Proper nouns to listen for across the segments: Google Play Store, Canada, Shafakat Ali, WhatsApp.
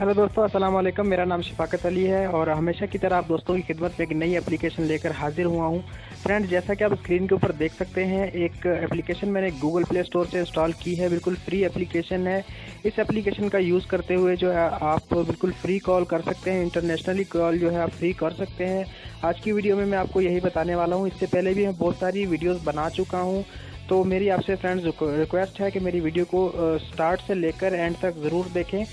Hello दोस्तों, अस्सलाम वालेकुम। मेरा नाम शफाकत अली है और हमेशा की तरह आप दोस्तों की खिदमत में एक नई एप्लीकेशन लेकर हाजिर हुआ हूं। फ्रेंड्स, जैसा कि आप स्क्रीन के ऊपर देख सकते हैं, एक एप्लीकेशन मैंने गूगल प्ले स्टोर से इंस्टॉल की है। बिल्कुल फ्री एप्लीकेशन है। इस एप्लीकेशन का यूज़ करते हुए जो है आप बिल्कुल फ्री कॉल कर सकते हैं, इंटरनेशनली कॉल जो है आप फ्री कर सकते हैं। आज की वीडियो में मैं आपको यही बताने वाला हूँ। इससे पहले भी मैं बहुत सारी वीडियोज़ बना चुका हूँ, तो मेरी आपसे फ्रेंड्स रिक्वेस्ट है कि मेरी वीडियो को स्टार्ट से लेकर एंड तक ज़रूर देखें,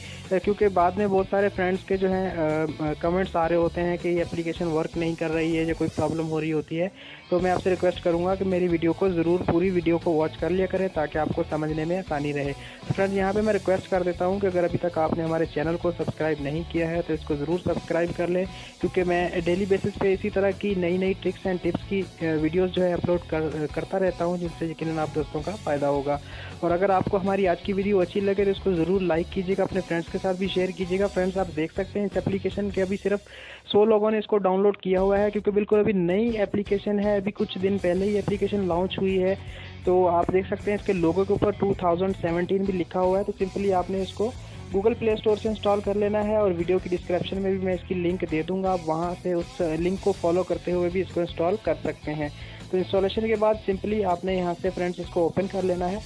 क्योंकि बाद में बहुत सारे फ्रेंड्स के जो हैं कमेंट्स आ रहे होते हैं कि ये एप्लीकेशन वर्क नहीं कर रही है या कोई प्रॉब्लम हो रही होती है। तो मैं आपसे रिक्वेस्ट करूंगा कि मेरी वीडियो को ज़रूर पूरी वीडियो को वॉच कर लिया करें ताकि आपको समझने में आसानी रहे। तो फ्रेंड्स, यहाँ पर मैं रिक्वेस्ट कर देता हूँ कि अगर अभी तक आपने हमारे चैनल को सब्सक्राइब नहीं किया है तो इसको ज़रूर सब्सक्राइब कर लें, क्योंकि मैं डेली बेसिस पर इसी तरह की नई नई ट्रिक्स एंड टिप्स की वीडियोज़ जो है अपलोड करता रहता हूँ, जिससे आप दोस्तों का फ़ायदा होगा। और अगर आपको हमारी आज की वीडियो अच्छी लगे तो इसको ज़रूर लाइक कीजिएगा, अपने फ्रेंड्स के साथ भी शेयर कीजिएगा। फ्रेंड्स, आप देख सकते हैं इस एप्लीकेशन के अभी सिर्फ 100 लोगों ने इसको डाउनलोड किया हुआ है, क्योंकि बिल्कुल अभी नई एप्लीकेशन है। अभी कुछ दिन पहले ही एप्लीकेशन लॉन्च हुई है। तो आप देख सकते हैं इसके लोगों के ऊपर 2017 भी लिखा हुआ है। तो सिंपली आपने इसको गूगल प्ले स्टोर से इंस्टॉल कर लेना है और वीडियो की डिस्क्रिप्शन में भी मैं इसकी लिंक दे दूंगा। आप वहां से उस लिंक को फॉलो करते हुए भी इसको इंस्टॉल कर सकते हैं। तो इंस्टॉलेशन के बाद सिंपली आपने यहां से फ्रेंड्स इसको ओपन कर लेना है।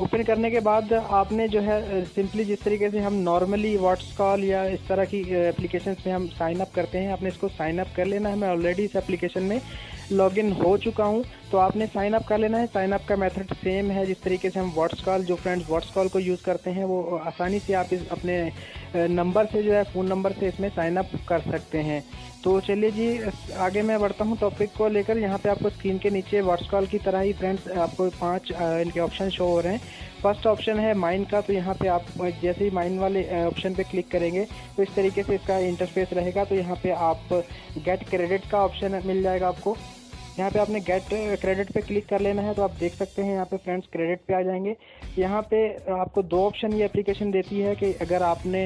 ओपन करने के बाद आपने जो है सिंपली जिस तरीके से हम नॉर्मली व्हाट्स कॉल या इस तरह की एप्लीकेशन में हम साइन अप करते हैं, आपने इसको साइन अप कर लेना है। मैं ऑलरेडी इस एप्लीकेशन में लॉगिन हो चुका हूं, तो आपने साइन अप कर लेना है। साइन अप का मेथड सेम है जिस तरीके से हम व्हाट्स कॉल, जो फ्रेंड्स व्हाट्स कॉल को यूज़ करते हैं, वो आसानी से आप इस अपने नंबर से जो है फ़ोन नंबर से इसमें साइन अप कर सकते हैं। तो चलिए जी, आगे मैं बढ़ता हूं टॉपिक को लेकर। यहाँ पे आपको स्क्रीन के नीचे व्हाट्स कॉल की तरह ही फ्रेंड्स आपको 5 इनके ऑप्शन शो हो रहे हैं। फर्स्ट ऑप्शन है माइन का। तो यहाँ पे आप जैसे ही माइन वाले ऑप्शन पे क्लिक करेंगे तो इस तरीके से इसका इंटरफेस रहेगा। तो यहाँ पे आप गेट क्रेडिट का ऑप्शन मिल जाएगा आपको। यहाँ पे आपने गेट क्रेडिट पे क्लिक कर लेना है। तो आप देख सकते हैं यहाँ पे फ्रेंड्स क्रेडिट पे आ जाएंगे। यहाँ पे आपको 2 ऑप्शन ये एप्लीकेशन देती है कि अगर आपने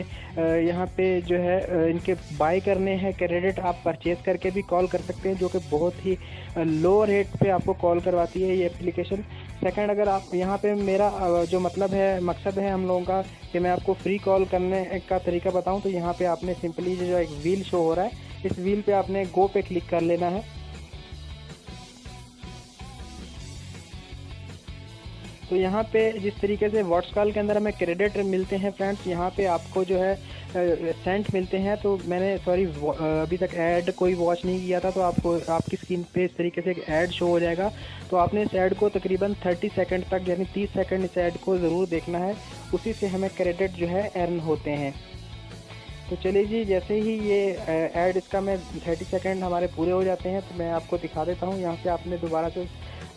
यहाँ पे जो है इनके बाय करने हैं क्रेडिट, आप परचेज़ करके भी कॉल कर सकते हैं, जो कि बहुत ही लो रेट पे आपको कॉल करवाती है ये एप्लीकेशन। सेकंड, अगर आप यहाँ पे मेरा जो मतलब है मकसद है हम लोगों का कि मैं आपको फ्री कॉल करने का तरीका बताऊँ, तो यहाँ पर आपने सिंपली जो एक व्हील शो हो रहा है, इस व्हील पर आपने गो पे क्लिक कर लेना है। तो यहाँ पे जिस तरीके से व्हाट्स कॉल के अंदर हमें क्रेडिट मिलते हैं फ्रेंड्स, यहाँ पे आपको जो है सेंट मिलते हैं। तो मैंने अभी तक ऐड कोई वॉच नहीं किया था, तो आपको आपकी स्क्रीन पे इस तरीके से एक ऐड शो हो जाएगा। तो आपने इस ऐड को तकरीबन 30 सेकंड तक यानी 30 सेकंड इस ऐड को ज़रूर देखना है, उसी से हमें क्रेडिट जो है अर्न होते हैं। तो चलिए जी, जैसे ही ये ऐड इसका मैं 30 सेकेंड हमारे पूरे हो जाते हैं तो मैं आपको दिखा देता हूँ। यहाँ से आपने दोबारा से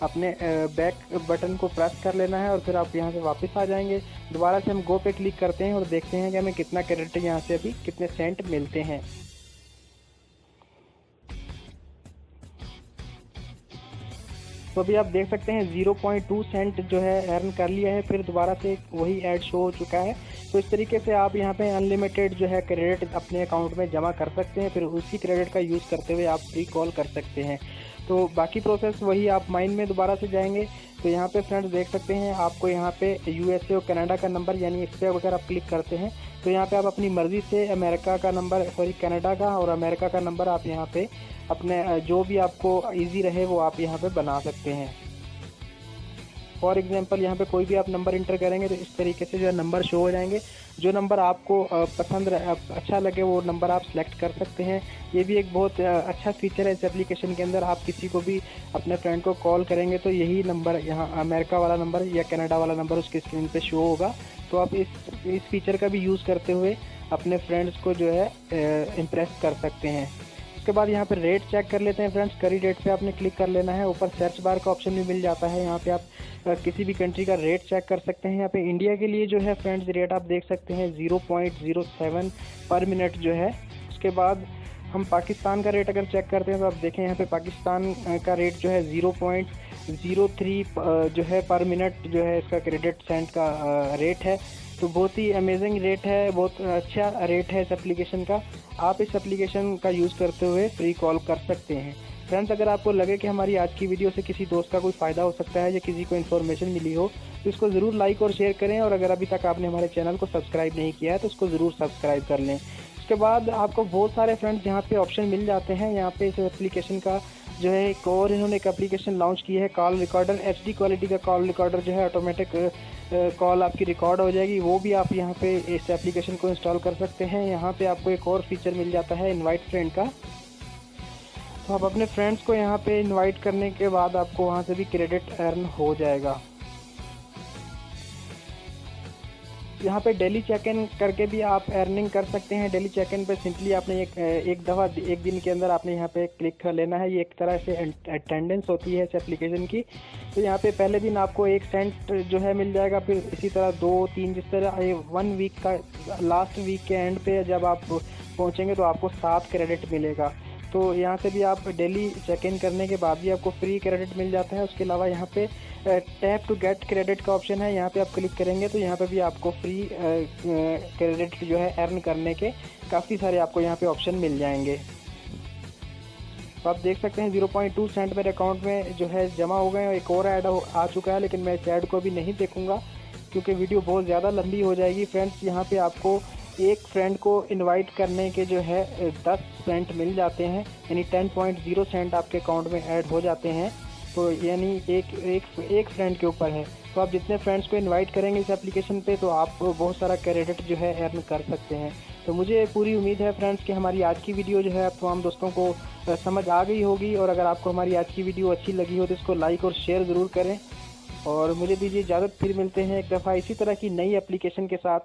अपने बैक बटन को प्रेस कर लेना है और फिर आप यहाँ से वापस आ जाएंगे। दोबारा से हम गो पे क्लिक करते हैं और देखते हैं कि हमें कितना क्रेडिट यहाँ से अभी कितने सेंट मिलते हैं। तो अभी आप देख सकते हैं 0.2 सेंट जो है अर्न कर लिया है। फिर दोबारा से वही ऐड शो हो चुका है। तो इस तरीके से आप यहाँ पे अनलिमिटेड जो है क्रेडिट अपने अकाउंट में जमा कर सकते हैं, फिर उसी क्रेडिट का यूज़ करते हुए आप फ्री कॉल कर सकते हैं। तो बाकी प्रोसेस वही, आप माइन में दोबारा से जाएंगे तो यहाँ पे फ्रेंड्स देख सकते हैं आपको यहाँ पे USA और कनाडा का नंबर यानी इस पे अगर आप क्लिक करते हैं तो यहाँ पे आप अपनी मर्ज़ी से अमेरिका का नंबर कनाडा का और अमेरिका का नंबर आप यहाँ पे अपने जो भी आपको इजी रहे वो आप यहाँ पे बना सकते हैं। फॉर एग्जांपल यहाँ पे कोई भी आप नंबर इंटर करेंगे तो इस तरीके से जो है नंबर शो हो जाएंगे। जो नंबर आपको पसंद अच्छा लगे वो नंबर आप सेलेक्ट कर सकते हैं। ये भी एक बहुत अच्छा फीचर है इस एप्लीकेशन के अंदर। आप किसी को भी अपने फ्रेंड को कॉल करेंगे तो यही नंबर यहाँ अमेरिका वाला नंबर या कनाडा वाला नंबर उसकी स्क्रीन पे शो होगा। तो आप इस फीचर का भी यूज़ करते हुए अपने फ्रेंड्स को जो है इम्प्रेस कर सकते हैं। उसके बाद यहाँ पे रेट चेक कर लेते हैं फ्रेंड्स। करी रेट पे आपने क्लिक कर लेना है। ऊपर सर्च बार का ऑप्शन भी मिल जाता है। यहाँ पे आप किसी भी कंट्री का रेट चेक कर सकते हैं। यहाँ पे इंडिया के लिए जो है फ्रेंड्स रेट आप देख सकते हैं 0.07 पर मिनट जो है। उसके बाद हम पाकिस्तान का रेट अगर चेक करते हैं तो आप देखें यहाँ पे पाकिस्तान का रेट जो है 0.03 जो है पर मिनट जो है इसका क्रेडिट सेंट का रेट है। तो बहुत ही अमेजिंग रेट है, बहुत अच्छा रेट है इस एप्लीकेशन का। आप इस एप्लीकेशन का यूज़ करते हुए फ्री कॉल कर सकते हैं। फ्रेंड्स, अगर आपको लगे कि हमारी आज की वीडियो से किसी दोस्त का कोई फ़ायदा हो सकता है या किसी को इन्फॉर्मेशन मिली हो तो इसको ज़रूर लाइक और शेयर करें, और अगर अभी तक आपने हमारे चैनल को सब्सक्राइब नहीं किया है तो इसको ज़रूर सब्सक्राइब कर लें। उसके बाद आपको बहुत सारे फ्रेंड्स यहाँ पे ऑप्शन मिल जाते हैं। यहाँ पे इस एप्लीकेशन का जो है एक और इन्होंने एक एप्लीकेशन लॉन्च की है, कॉल रिकॉर्डर। HD क्वालिटी का कॉल रिकॉर्डर जो है ऑटोमेटिक कॉल आपकी रिकॉर्ड हो जाएगी, वो भी आप यहाँ पे इस एप्लीकेशन को इंस्टॉल कर सकते हैं। यहाँ पे आपको एक और फीचर मिल जाता है इन्वाइट फ्रेंड का, तो आप अपने फ्रेंड्स को यहाँ पे इन्वाइट करने के बाद आपको वहाँ से भी क्रेडिट अर्न हो जाएगा। यहाँ पे डेली चेक इन करके भी आप अर्निंग कर सकते हैं। डेली चेक इन पे सिंपली आपने एक दिन के अंदर आपने यहाँ पे क्लिक कर लेना है। ये एक तरह से अटेंडेंस होती है इस एप्लीकेशन की। तो यहाँ पे पहले दिन आपको 1 सेंट जो है मिल जाएगा, फिर इसी तरह 2, 3, जिस तरह ये 1 वीक का लास्ट वीक के एंड पे जब आप पहुँचेंगे तो आपको 7 क्रेडिट मिलेगा। तो यहाँ से भी आप डेली चेक इन करने के बाद भी आपको फ्री क्रेडिट मिल जाता है। उसके अलावा यहाँ पे टैप टू गेट क्रेडिट का ऑप्शन है, यहाँ पे आप क्लिक करेंगे तो यहाँ पे भी आपको फ्री क्रेडिट जो है अर्न करने के काफ़ी सारे आपको यहाँ पे ऑप्शन मिल जाएंगे। तो आप देख सकते हैं 0.2 सेंट मेरे अकाउंट में जो है जमा हो गए, और एक और ऐड आ चुका है, लेकिन मैं इस ऐड को भी नहीं देखूँगा क्योंकि वीडियो बहुत ज़्यादा लंबी हो जाएगी। फ्रेंड्स, यहाँ पर आपको एक फ्रेंड को इनवाइट करने के जो है 10 सेंट मिल जाते हैं, यानी 10.0 सेंट आपके अकाउंट में ऐड हो जाते हैं। तो यानी एक फ्रेंड के ऊपर है। तो आप जितने फ्रेंड्स को इनवाइट करेंगे इस एप्लीकेशन पे तो आप बहुत सारा क्रेडिट जो है अर्न कर सकते हैं। तो मुझे पूरी उम्मीद है फ्रेंड्स कि हमारी आज की वीडियो जो है आप तमाम दोस्तों को समझ आ गई होगी, और अगर आपको हमारी आज की वीडियो अच्छी लगी हो तो इसको लाइक और शेयर ज़रूर करें, और मुझे दीजिए इजाज़त। फिर मिलते हैं एक दफ़ा इसी तरह की नई एप्लीकेशन के साथ।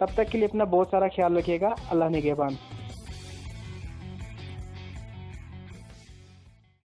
तब तक के लिए अपना बहुत सारा ख्याल रखिएगा। अल्लाह निगहबान।